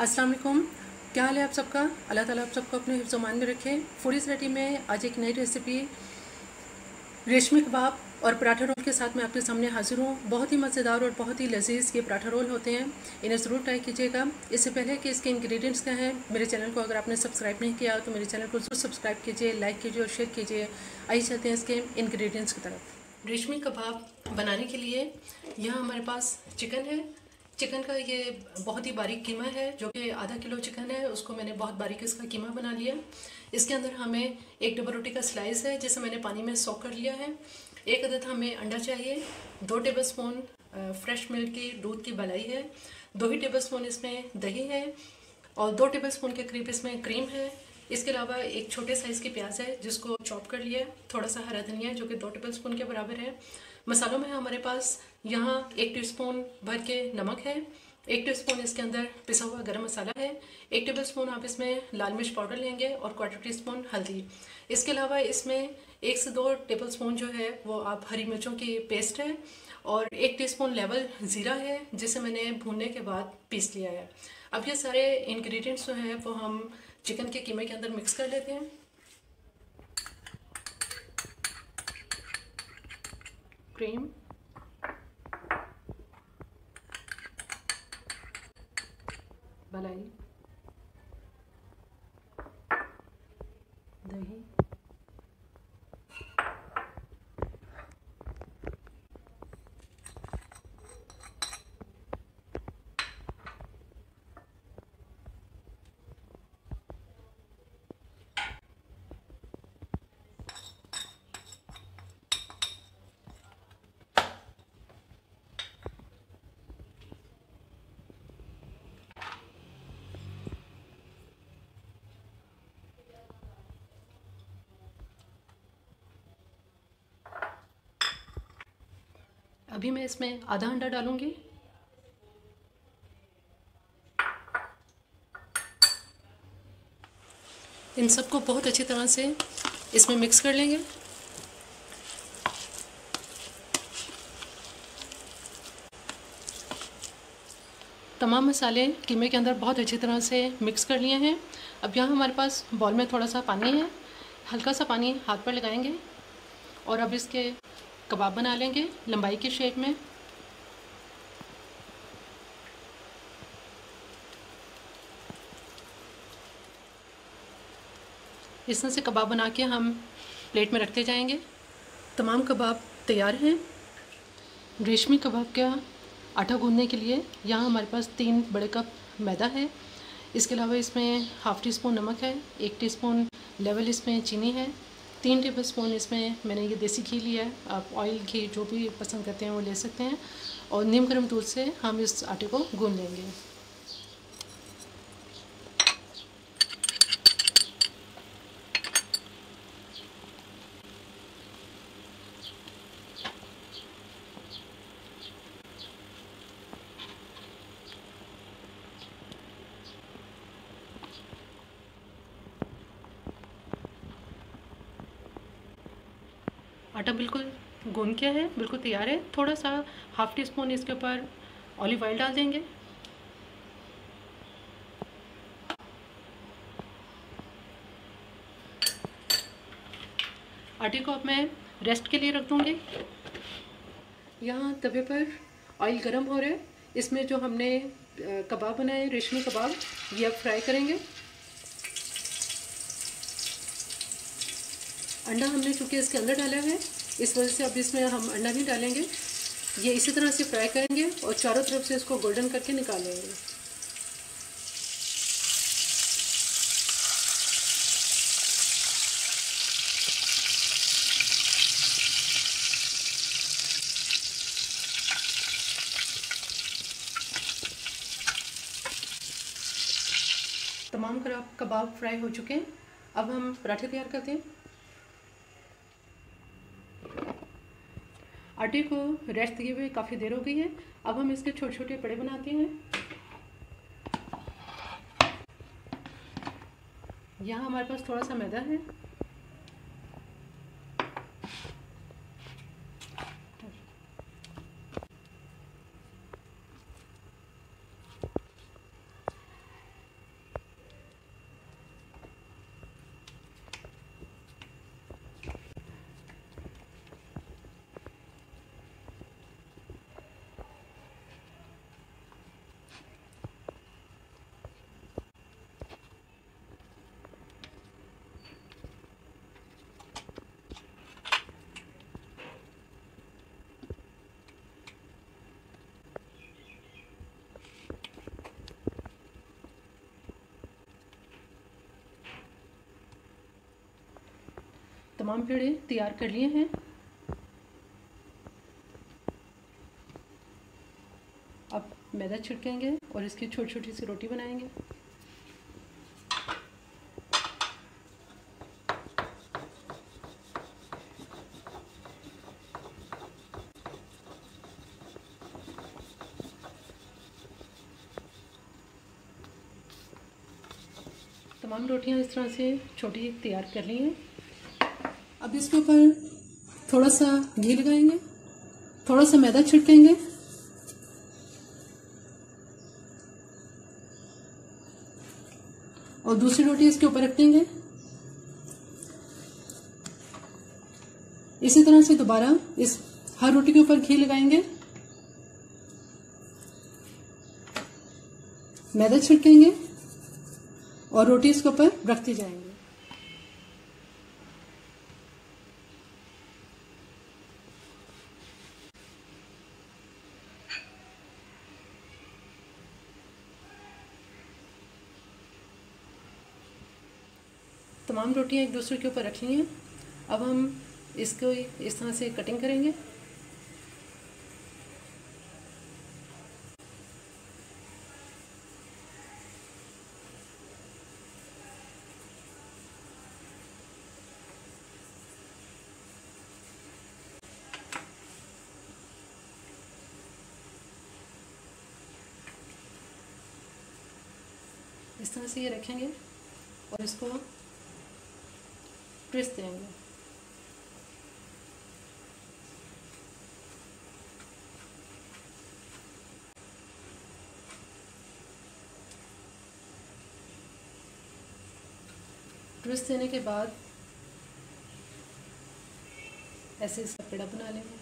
अस्सलाम वालेकुम, क्या हाल है आप सबका। अल्लाह ताला आप सबको अपने हिफ्ज़-ओ-मान में रखे। फूड इज़ रेडी में आज एक नई रेसिपी रेशमी कबाब और पराठा रोल के साथ मैं आपके सामने हाज़िर हूँ। बहुत ही मज़ेदार और बहुत ही लजीज़ ये पराठा रोल होते हैं, इन्हें ज़रूर ट्राई कीजिएगा। इससे पहले कि इसके इंग्रेडिएंट्स क्या हैं, मेरे चैनल को अगर आपने सब्सक्राइब नहीं किया तो मेरे चैनल को ज़रूर सब्सक्राइब कीजिए, लाइक कीजिए और शेयर कीजिए। आइए चलते हैं इसके इंग्रेडिएंट्स की तरफ। रेशमी कबाब बनाने के लिए यहाँ हमारे पास चिकन है। चिकन का ये बहुत ही बारीक कीमा है, जो कि आधा किलो चिकन है, उसको मैंने बहुत बारीक इसका कीमा बना लिया। इसके अंदर हमें एक डबल रोटी का स्लाइस है जिसे मैंने पानी में सोक कर लिया है। एक अदद हमें अंडा चाहिए, 2 टेबलस्पून फ्रेश मिल्क की दूध की बलाई है, 2 ही टेबलस्पून इसमें दही है और 2 टेबलस्पून के करीब इसमें क्रीम है। इसके अलावा एक छोटे साइज़ की प्याज है जिसको चॉप कर लिया, थोड़ा सा हरा धनिया जो कि 2 टेबलस्पून के बराबर है। मसालों में हमारे पास यहाँ 1 टीस्पून भर के नमक है, 1 टीस्पून इसके अंदर पिसा हुआ गरम मसाला है, 1 टेबलस्पून आप इसमें लाल मिर्च पाउडर लेंगे और 1/4 टीस्पून हल्दी। इसके अलावा इसमें 1 से 2 टेबलस्पून जो है वो आप हरी मिर्चों की पेस्ट है और 1 टीस्पून लेवल ज़ीरा है जिसे मैंने भूनने के बाद पीस लिया है। अब ये सारे इंग्रेडिएंट्स जो हैं वो हम चिकन के कीमे के अंदर मिक्स कर लेते हैं। क्रीम, मलाई, दही, अभी मैं इसमें आधा अंडा डालूंगी। इन सबको बहुत अच्छी तरह से इसमें मिक्स कर लेंगे। तमाम मसाले कीमे के अंदर बहुत अच्छी तरह से मिक्स कर लिए हैं। अब यहाँ हमारे पास बॉल में थोड़ा सा पानी है, हल्का सा पानी हाथ पर लगाएंगे और अब इसके कबाब बना लेंगे लंबाई के शेप में। इस तरह से कबाब बना के हम प्लेट में रखते जाएंगे। तमाम कबाब तैयार हैं। रेशमी कबाब का आटा गूंदने के लिए यहाँ हमारे पास 3 बड़े कप मैदा है। इसके अलावा इसमें 1/2 टीस्पून नमक है, 1 टीस्पून लेवल इसमें चीनी है, 3 टेबलस्पून इसमें मैंने ये देसी घी लिया है। आप ऑयल, घी जो भी पसंद करते हैं वो ले सकते हैं। और नीम गर्म दूध से हम इस आटे को गूंद लेंगे। आटा बिल्कुल गूंद किया है, बिल्कुल तैयार है। थोड़ा सा 1/2 टीस्पून इसके ऊपर ऑलिव ऑयल डाल देंगे। आटे को अब मैं रेस्ट के लिए रख दूँगी। यहाँ तवे पर ऑयल गर्म हो रहा है, इसमें जो हमने कबाब बनाए रेशमी कबाब ये अब फ्राई करेंगे। अंडा हमने चूँकि इसके अंदर डाला है इस वजह से अब इसमें हम अंडा नहीं डालेंगे। ये इसी तरह से फ्राई करेंगे और चारों तरफ से इसको गोल्डन करके निकाल लेंगे। तमाम कबाब फ्राई हो चुके हैं। अब हम पराठे तैयार करते हैं। आटे को रेस्ट दिए हुए काफ़ी देर हो गई है, अब हम इसके छोटे छोटे पड़े बनाते हैं। यहाँ हमारे पास थोड़ा सा मैदा है, तमाम पेड़े तैयार कर लिए हैं। अब मैदा छिड़केंगे और इसकी छोटी छोटी सी रोटी बनाएंगे। तमाम रोटियां इस तरह से छोटी तैयार कर ली हैं। अब इसके ऊपर थोड़ा सा घी लगाएंगे, थोड़ा सा मैदा छिड़केंगे और दूसरी रोटी इसके ऊपर रखेंगे। इसी तरह से दोबारा इस हर रोटी के ऊपर घी लगाएंगे, मैदा छिड़केंगे और रोटी इसके ऊपर रखती जाएंगे। तमाम रोटियां एक दूसरे के ऊपर रख ली हैं। अब हम इसको इस तरह से कटिंग करेंगे। इस तरह से ये रखेंगे और इसको प्रेस देंगे। प्रेस देने के बाद ऐसे इसका पेड़ा बना लेंगे।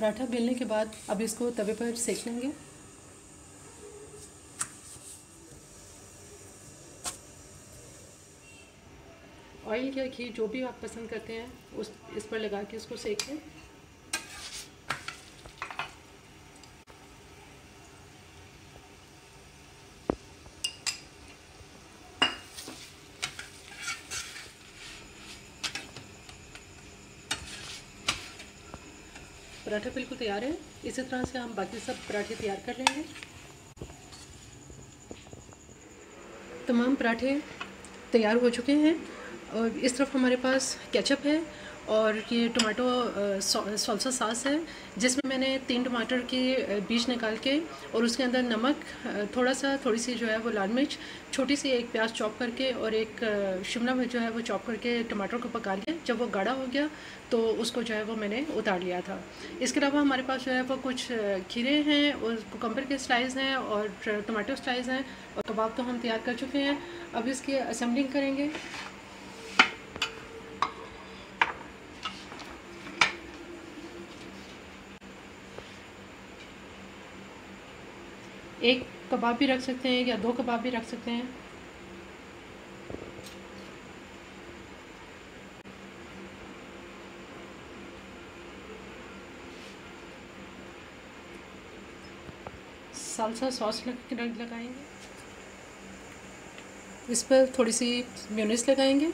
पराठा बेलने के बाद अब इसको तवे पर सेक लेंगे। ऑयल या घी जो भी आप पसंद करते हैं इस पर लगा के इसको सेक लें। पराठा बिल्कुल तैयार है। इसी तरह से हम बाकी सब पराठे तैयार कर लेंगे। तमाम पराठे तैयार हो चुके हैं और इस तरफ हमारे पास केचप है और ये टमाटो सॉल्सा सॉस है, जिसमें मैंने 3 टमाटर के बीज निकाल के और उसके अंदर नमक, थोड़ी सी जो है वो लाल मिर्च, छोटी सी एक प्याज चॉप करके और एक शिमला मिर्च जो है वो चॉप करके टमाटर को पका लिया। जब वो गाढ़ा हो गया तो उसको जो है वो मैंने उतार लिया था। इसके अलावा हमारे पास जो है वो कुछ खीरे हैं और कुकम्बर के स्लाइस हैं और टमाटो स्लाइस हैं और कबाब तो हम तैयार कर चुके हैं। अब इसकी असेंबलिंग करेंगे। एक कबाब भी रख सकते हैं या 2 कबाब भी रख सकते हैं। सालसा सॉस लगाएंगे, इस पर थोड़ी सी मेयोनीज लगाएंगे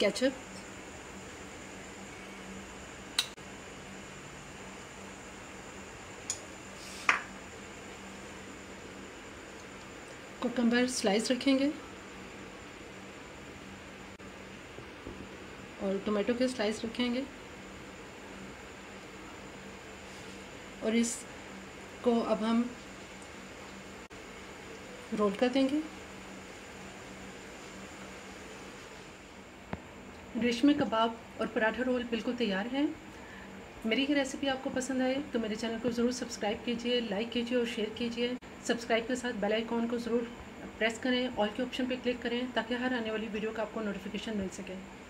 केचप, कुकम्बर स्लाइस रखेंगे और टोमेटो के स्लाइस रखेंगे और इसको अब हम रोल कर देंगे। रेशमी कबाब और पराठा रोल बिल्कुल तैयार हैं। मेरी ये रेसिपी आपको पसंद आए तो मेरे चैनल को ज़रूर सब्सक्राइब कीजिए, लाइक कीजिए और शेयर कीजिए। सब्सक्राइब के साथ बेल आइकॉन को ज़रूर प्रेस करें, ऑल के ऑप्शन पर क्लिक करें ताकि हर आने वाली वीडियो का आपको नोटिफिकेशन मिल सके।